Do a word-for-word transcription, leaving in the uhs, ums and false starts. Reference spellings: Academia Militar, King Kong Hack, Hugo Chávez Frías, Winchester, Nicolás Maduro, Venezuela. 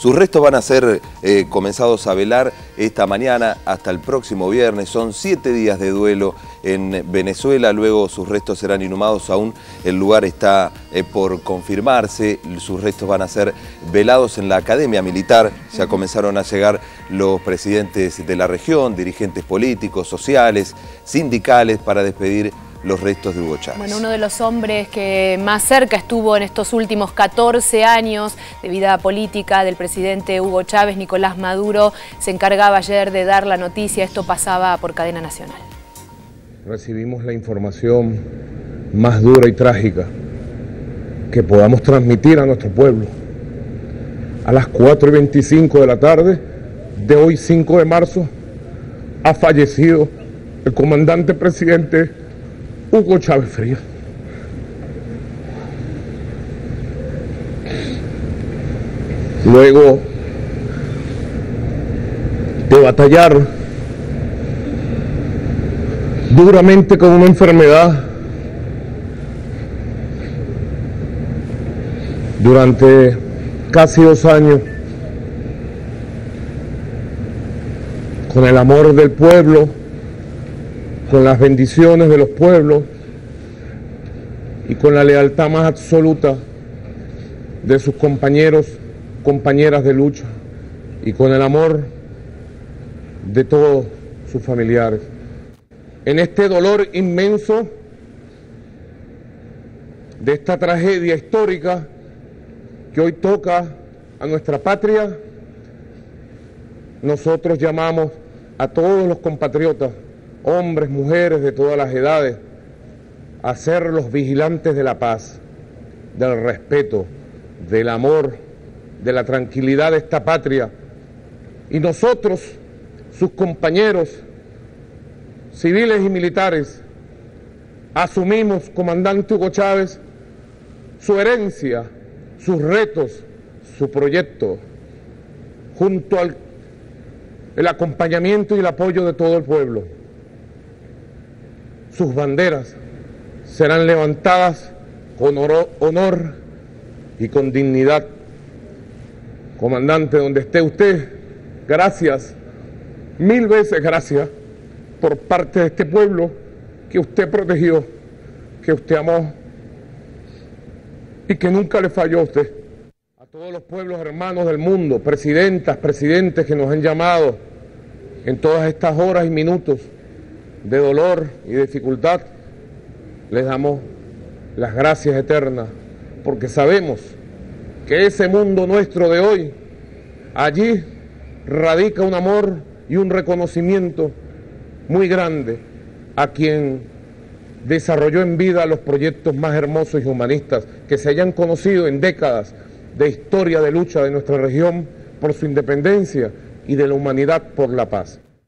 Sus restos van a ser eh, comenzados a velar esta mañana hasta el próximo viernes. Son siete días de duelo en Venezuela. Luego sus restos serán inhumados. Aún el lugar está eh, por confirmarse. Sus restos van a ser velados en la Academia Militar. Ya comenzaron a llegar los presidentes de la región, dirigentes políticos, sociales, sindicales, para despedir los restos de Hugo Chávez. Bueno, uno de los hombres que más cerca estuvo en estos últimos catorce años de vida política del presidente Hugo Chávez, Nicolás Maduro, se encargaba ayer de dar la noticia. Esto pasaba por cadena nacional. Recibimos la información más dura y trágica que podamos transmitir a nuestro pueblo. A las cuatro y veinticinco de la tarde de hoy, cinco de marzo, ha fallecido el comandante presidente Hugo Chávez Frías. Luego de batallar duramente con una enfermedad durante casi dos años, con el amor del pueblo, con las bendiciones de los pueblos y con la lealtad más absoluta de sus compañeros, compañeras de lucha, y con el amor de todos sus familiares. En este dolor inmenso de esta tragedia histórica que hoy toca a nuestra patria, nosotros llamamos a todos los compatriotas, hombres, mujeres de todas las edades, a ser los vigilantes de la paz, del respeto, del amor, de la tranquilidad de esta patria. Y nosotros, sus compañeros, civiles y militares, asumimos, comandante Hugo Chávez, su herencia, sus retos, su proyecto, junto al el acompañamiento y el apoyo de todo el pueblo. Sus banderas serán levantadas con honor y con dignidad. Comandante, donde esté usted, gracias, mil veces gracias por parte de este pueblo que usted protegió, que usted amó y que nunca le falló a usted. A todos los pueblos hermanos del mundo, presidentas, presidentes que nos han llamado en todas estas horas y minutos de dolor y dificultad, les damos las gracias eternas, porque sabemos que ese mundo nuestro de hoy, allí radica un amor y un reconocimiento muy grande a quien desarrolló en vida los proyectos más hermosos y humanistas que se hayan conocido en décadas de historia de lucha de nuestra región por su independencia y de la humanidad por la paz.